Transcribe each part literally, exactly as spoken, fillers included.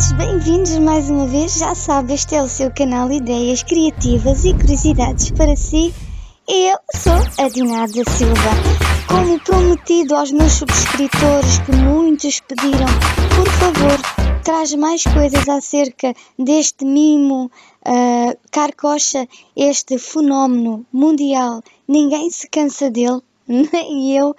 rapazes, bem-vindos mais uma vez, já sabe, este é o seu canal Ideias Criativas e Curiosidades para Si. Eu sou a Diná da Silva. Como prometido aos meus subscritores, que muitos pediram, por favor, traz mais coisas acerca deste mimo uh, KARCOCHA, este fenómeno mundial, ninguém se cansa dele. E eu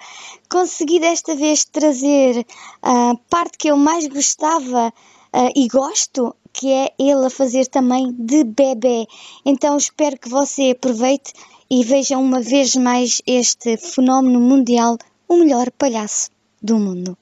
consegui desta vez trazer a parte que eu mais gostava uh, e gosto, que é ele a fazer também de bebê. Então espero que você aproveite e veja uma vez mais este fenómeno mundial, o melhor palhaço do mundo.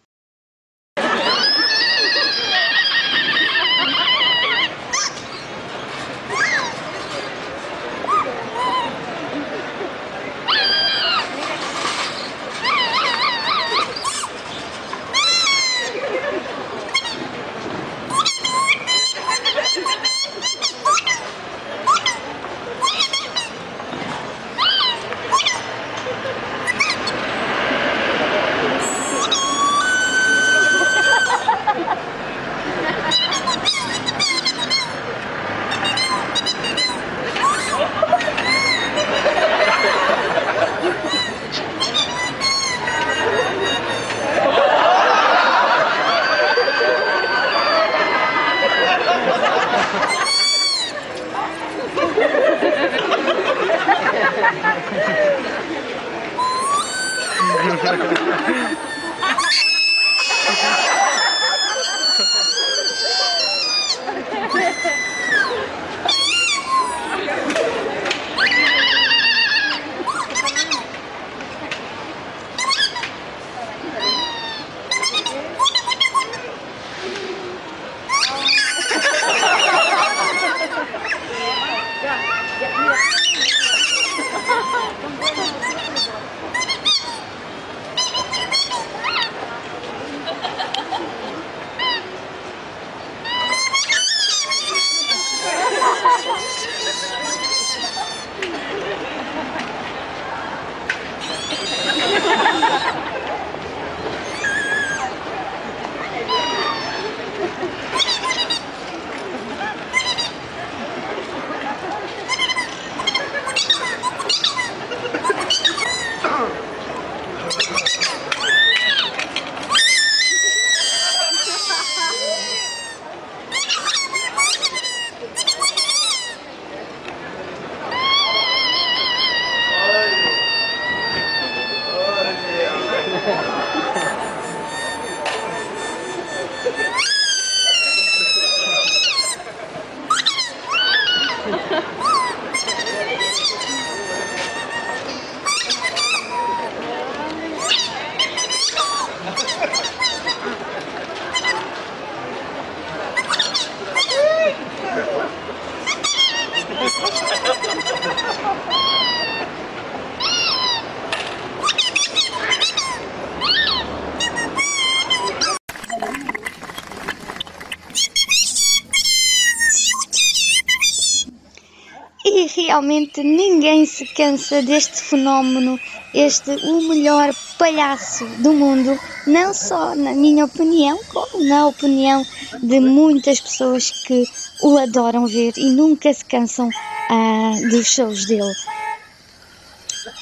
E realmente ninguém se cansa deste fenómeno, este o melhor palhaço do mundo, não só na minha opinião, como na opinião de muitas pessoas que o adoram ver e nunca se cansam uh, dos shows dele.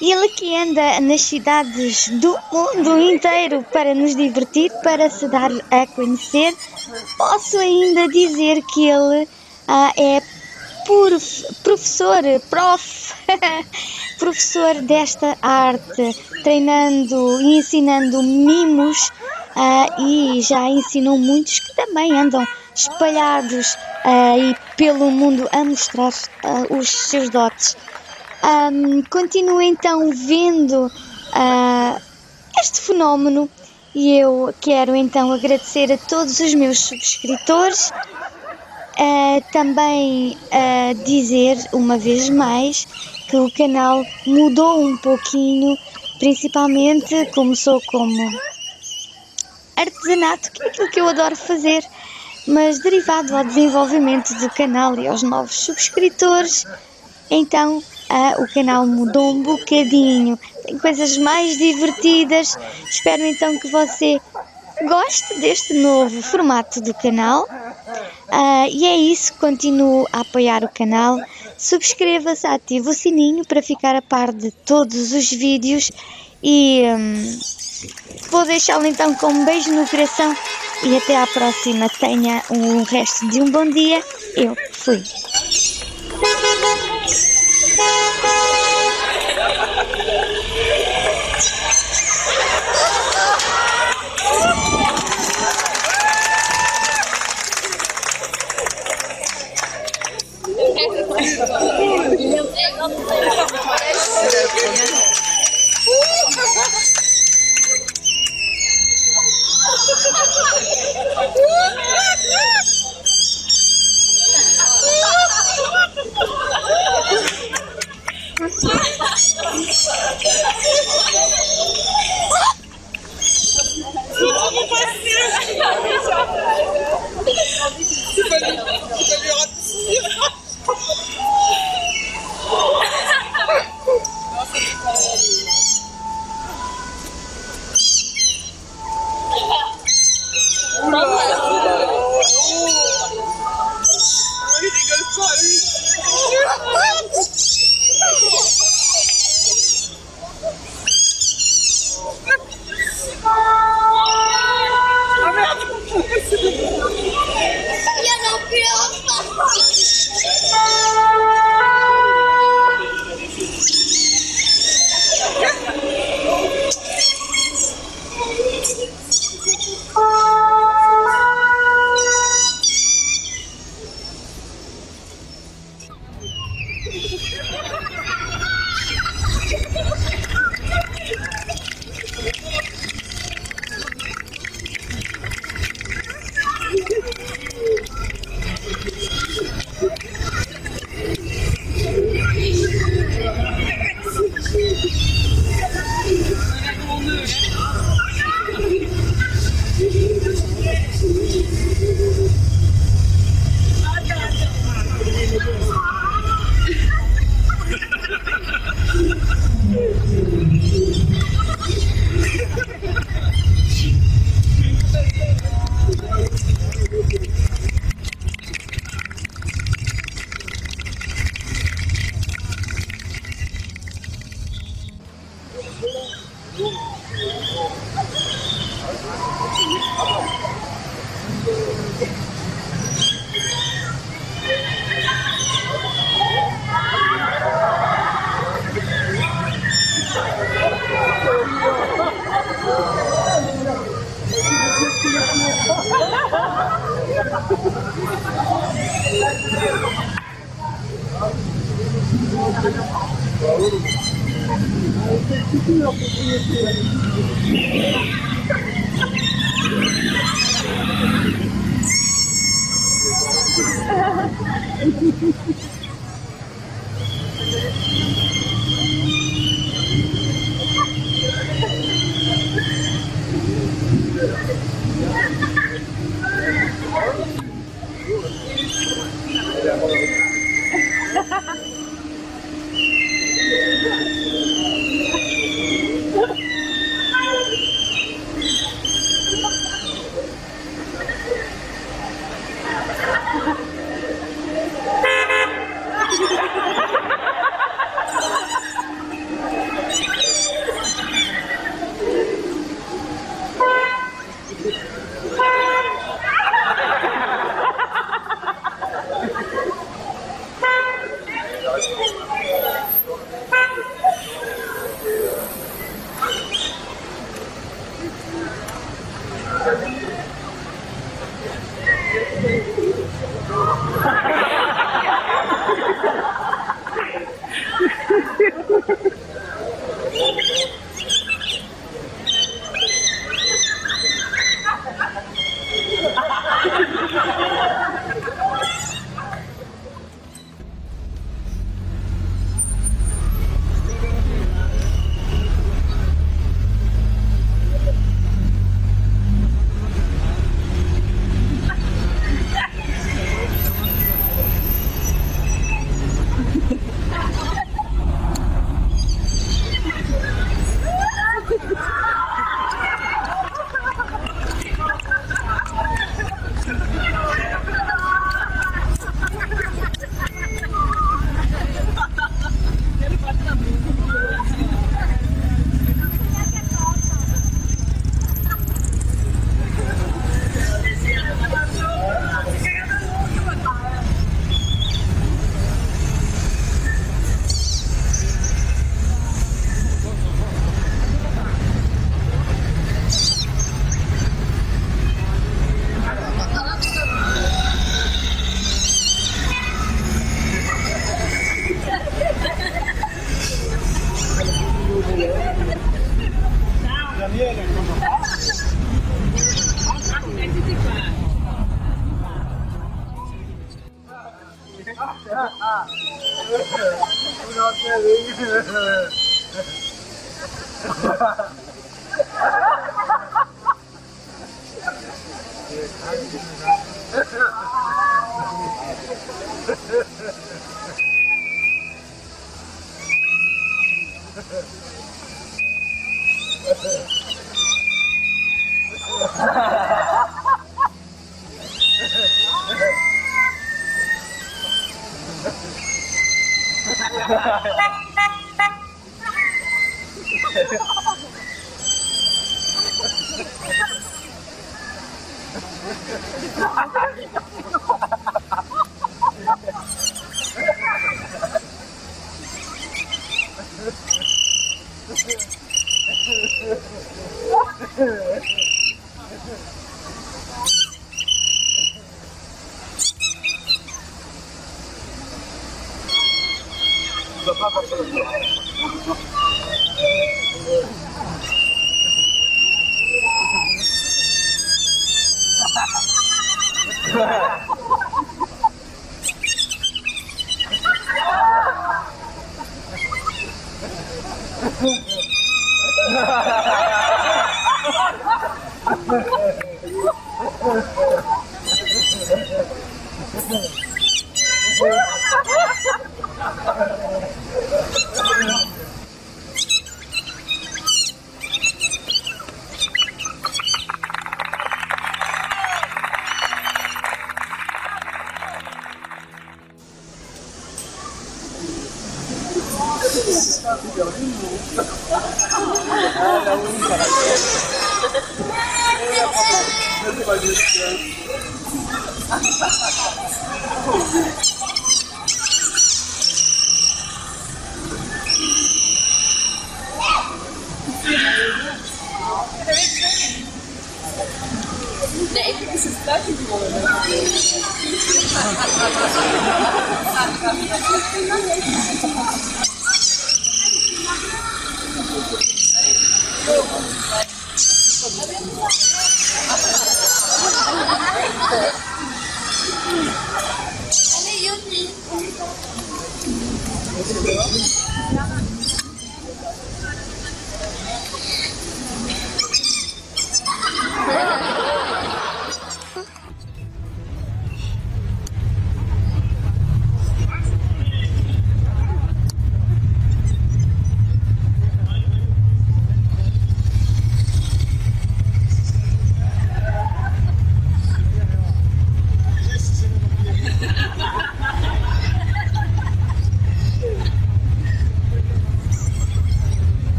Ele que anda nas cidades do mundo inteiro para nos divertir, para se dar a conhecer. Posso ainda dizer que ele uh, é Prof, professor, prof, professor desta arte, treinando e ensinando mimos uh, e já ensinou muitos que também andam espalhados uh, pelo mundo a mostrar uh, os seus dotes. Um, continuo então vendo uh, este fenómeno e eu quero então agradecer a todos os meus subscritores. Uh, também uh, dizer uma vez mais que o canal mudou um pouquinho, principalmente começou como artesanato, que é aquilo que eu adoro fazer, mas derivado ao desenvolvimento do canal e aos novos subscritores, então uh, o canal mudou um bocadinho, tem coisas mais divertidas. Espero então que você goste deste novo formato do canal. Uh, e é isso, continuo a apoiar o canal, subscreva-se, ative o sininho para ficar a par de todos os vídeos e um, vou deixá-lo então com um beijo no coração e até à próxima. Tenha um resto de um bom dia, eu fui.